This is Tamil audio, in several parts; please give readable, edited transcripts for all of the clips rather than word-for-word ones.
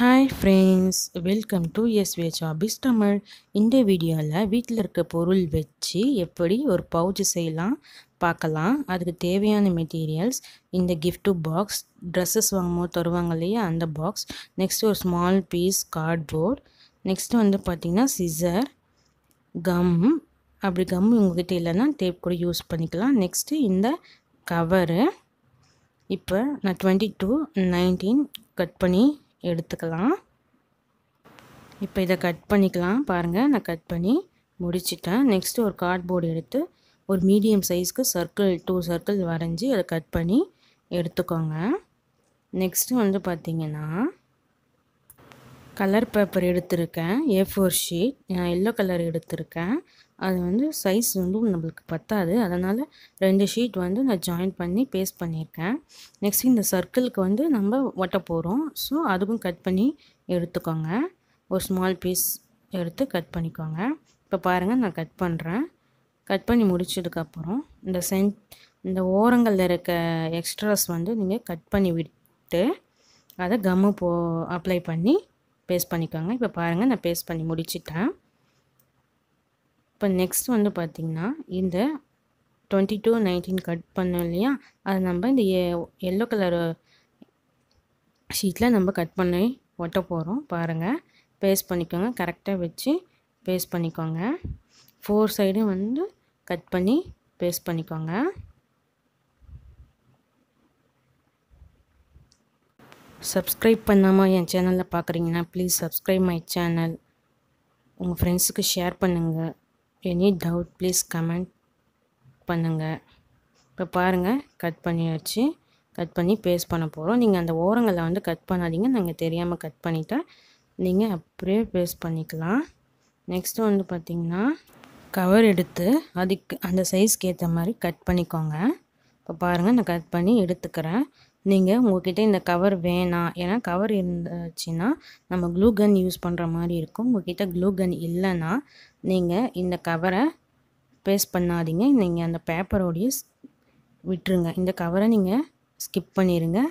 Hi friends, welcome to SVH Hobbies Tamil. இந்த வீடியோல வீட்ல இருக்க பொருள் வெச்சி எப்படி ஒரு பவுச் செய்யலாம் பார்க்கலாம். அதுக்கு தேவையான மெட்டீரியல்ஸ் இந்த gift box, dresses வாங்கும்போது தருவாங்கலையா அந்த box, next ஒரு small piece cardboard, next வந்து பாத்தீங்கன்னா scissor, gum, அப்படி gum உங்ககிட்ட இல்லனா டேப் கூட யூஸ் பண்ணிக்கலாம். next இந்த cover. இப்போ நான் 22, 19 கட் பண்ணி எடுத்துக்கலாம். இப்போ இத கட் பண்ணிக்கலாம். பாருங்க நான் கட் பண்ணி முடிச்சிட்டேன். நெக்ஸ்ட் ஒரு கார்ட்போர்டு எடுத்து ஒரு மீடியம் சைஸ்க்கு சர்க்கிள் 2 சர்க்கிள் வரைஞ்சி அதை கட் பண்ணி எடுத்துக்கோங்க. நெக்ஸ்ட் வந்து பாத்தீங்கன்னா கலர் பேப்பர் எடுத்துருக்கேன். A4 ஷீட் நான் yellow கலர் எடுத்துருக்கேன். அது வந்து சைஸ் வந்து நமக்கு பத்தாது, அதனால 2 ஷீட் வந்து நான் ஜாயின் பண்ணி பேஸ்ட் பண்ணியிருக்கேன். நெக்ஸ்ட் இந்த சர்க்கிளுக்கு வந்து நம்ம ஒட்ட போகிறோம், ஸோ அதுக்கும் கட் பண்ணி எடுத்துக்கோங்க. ஒரு ஸ்மால் பீஸ் எடுத்து கட் பண்ணிக்கோங்க. இப்போ பாருங்கள் நான் கட் பண்ணுறேன். கட் பண்ணி முடிச்சதுக்கப்புறம் இந்த ஓரங்களில் இருக்க எக்ஸ்ட்ராஸ் வந்து நீங்கள் கட் பண்ணி விட்டு அதை கம்மு அப்ளை பண்ணி பேஸ்ட் பண்ணிக்கோங்க. இப்போ பாருங்கள் நான் பேஸ்ட் பண்ணி முடிச்சிட்டேன். இப்போ நெக்ஸ்ட் வந்து பார்த்திங்கன்னா இந்த 22, 19 கட் பண்ணோம் இல்லையா, அதை நம்ம இந்த எல்லோ கலர் ஷீட்டில் நம்ம கட் பண்ணி ஒட்ட போகிறோம். பாருங்கள் பேஸ்ட் பண்ணிக்கோங்க. கரெக்டாக வச்சு பேஸ்ட் பண்ணிக்கோங்க. 4 சைடும் வந்து கட் பண்ணி பேஸ்ட் பண்ணிக்கோங்க. சப்ஸ்கிரைப் பண்ணாமல் என் சேனலில் பார்க்குறீங்கன்னா ப்ளீஸ் சப்ஸ்கிரைப் மை சேனல். உங்கள் ஃப்ரெண்ட்ஸுக்கு ஷேர் பண்ணுங்கள். எனி டவுட் ப்ளீஸ் கமெண்ட் பண்ணுங்கள். இப்போ பாருங்கள் கட் பண்ணியாச்சு. கட் பண்ணி பேஸ்ட் பண்ண போகிறோம். நீங்கள் அந்த ஓரங்களை வந்து கட் பண்ணாதீங்க. நாங்கள் தெரியாமல் கட் பண்ணிட்டால் நீங்கள் அப்படியே பேஸ்ட் பண்ணிக்கலாம். நெக்ஸ்ட்டு வந்து பார்த்திங்கன்னா கவர் எடுத்து அதுக்கு அந்த சைஸ்க்கு ஏற்ற மாதிரி கட் பண்ணிக்கோங்க. இப்போ பாருங்கள் நான் கட் பண்ணி எடுத்துக்கிறேன். நீங்கள் உங்கள்கிட்ட இந்த கவர் வேணாம், ஏன்னா கவர் இருந்துச்சுன்னா நம்ம க்ளூ கன் யூஸ் பண்ணுற மாதிரி இருக்கும். உங்கள்கிட்ட க்ளூ கன் இல்லைன்னா நீங்கள் இந்த கவரை பேஸ்ட் பண்ணாதீங்க. நீங்கள் அந்த பேப்பரோடைய விட்டுருங்க. இந்த கவரை நீங்கள் ஸ்கிப் பண்ணிடுங்க.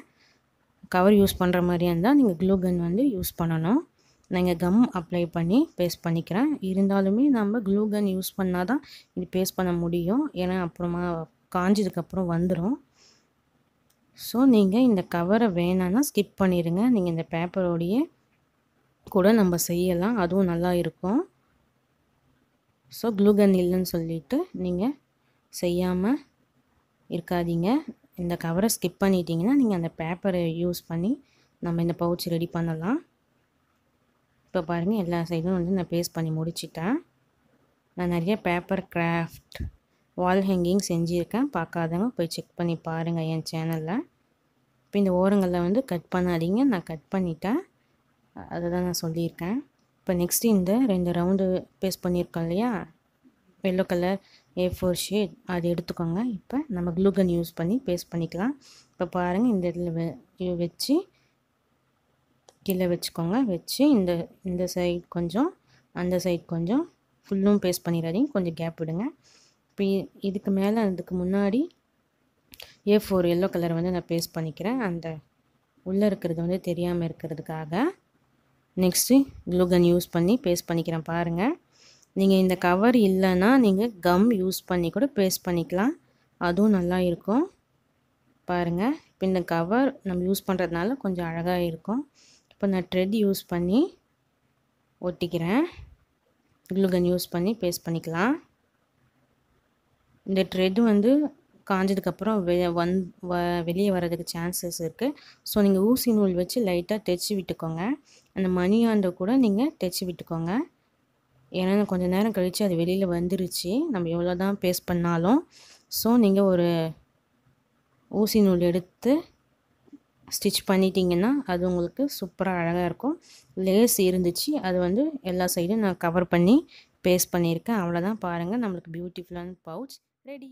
கவர் யூஸ் பண்ணுற மாதிரியாக இருந்தால் நீங்கள் க்ளூ கன் வந்து யூஸ் பண்ணணும். நீங்கள் கம் அப்ளை பண்ணி பேஸ்ட் பண்ணிக்கிறேன். இருந்தாலுமே நம்ம க்ளூ கன் யூஸ் பண்ணால் தான் இது பேஸ்ட் பண்ண முடியும், ஏன்னா அப்புறமா காஞ்சதுக்கப்புறம் வந்துடும். ஸோ நீங்கள் இந்த கவரை வேணான்னா ஸ்கிப் பண்ணிடுங்க. நீங்கள் இந்த பேப்பரோடைய கூட நம்ம செய்யலாம், அதுவும் நல்லா இருக்கும். ஸோ க்ளூகன் இல்லைன்னு சொல்லிவிட்டு நீங்கள் செய்யாமல் இருக்காதீங்க. இந்த கவரை ஸ்கிப் பண்ணிட்டீங்கன்னா நீங்கள் அந்த பேப்பரை யூஸ் பண்ணி நம்ம இந்த பவுச் ரெடி பண்ணலாம். இப்போ பாருங்கள் எல்லா சைடும் வந்து நான் பேஸ்ட் பண்ணி முடிச்சிட்டேன். நான் நிறைய பேப்பர் கிராஃப்ட் வால் ஹேங்கிங் செஞ்சுருக்கேன். பார்க்காதவங்க போய் செக் பண்ணி பாருங்கள் என் சேனலில். இப்போ இந்த ஓரங்களில் வந்து கட் பண்ணாதீங்க. நான் கட் பண்ணிட்டேன், அதை தான் நான் சொல்லியிருக்கேன். இப்போ நெக்ஸ்ட்டு இந்த 2 ரவுண்டு பேஸ்ட் பண்ணியிருக்கோம் இல்லையா, எல்லோ கலர் A4 ஷீட், அது எடுத்துக்கோங்க. இப்போ நம்ம க்ளூகன் யூஸ் பண்ணி பேஸ்ட் பண்ணிக்கலாம். இப்போ பாருங்கள் இந்த இதில் வச்சு கீழே வச்சுக்கோங்க. வச்சு இந்த சைட் கொஞ்சம் அந்த சைட் கொஞ்சம் ஃபுல்லும் பேஸ்ட் பண்ணிடாதீங்க, கொஞ்சம் கேப் விடுங்க. இப்போ இதுக்கு மேலே அதுக்கு முன்னாடி A4 எல்லோ கலர் வந்து நான் பேஸ்ட் பண்ணிக்கிறேன், அந்த உள்ளே இருக்கிறது வந்து தெரியாமல் இருக்கிறதுக்காக. நெக்ஸ்ட்டு க்ளூகன் யூஸ் பண்ணி பேஸ்ட் பண்ணிக்கிறேன். பாருங்கள் நீங்கள் இந்த கவர் இல்லைன்னா நீங்கள் கம் யூஸ் பண்ணி கூட பேஸ்ட் பண்ணிக்கலாம், அதுவும் நல்லா இருக்கும். பாருங்கள் இப்போ இந்த கவர் நம்ம யூஸ் பண்ணுறதுனால கொஞ்சம் அழகாக இருக்கும். இப்போ நான் த்ரெட் யூஸ் பண்ணி ஒட்டிக்கிறேன். க்ளூகன் யூஸ் பண்ணி பேஸ்ட் பண்ணிக்கலாம். இந்த த்ரெட் வந்து காஞ்சதுக்கப்புறம் வெளியே வர்றதுக்கு சான்சஸ் இருக்குது. ஸோ நீங்கள் ஊசி நூல் வச்சு லைட்டாக தைச்சி விட்டுக்கோங்க. அந்த மணியாண்டை கூட நீங்கள் தைச்சி விட்டுக்கோங்க, ஏன்னா கொஞ்சம் நேரம் கழித்து அது வெளியில் வந்துருச்சு நம்ம எவ்வளோ தான் பேஸ்ட் பண்ணாலும். ஸோ நீங்கள் ஒரு ஊசி நூல் எடுத்து ஸ்டிச் பண்ணிட்டீங்கன்னா அது உங்களுக்கு சூப்பராக அழகாக இருக்கும். லேஸ் இருந்துச்சு, அது வந்து எல்லா சைடும் நான் கவர் பண்ணி பேஸ்ட் பண்ணியிருக்கேன். அவ்வளோதான். பாருங்கள் நம்மளுக்கு பியூட்டிஃபுல்லான பவுச் ரெடி.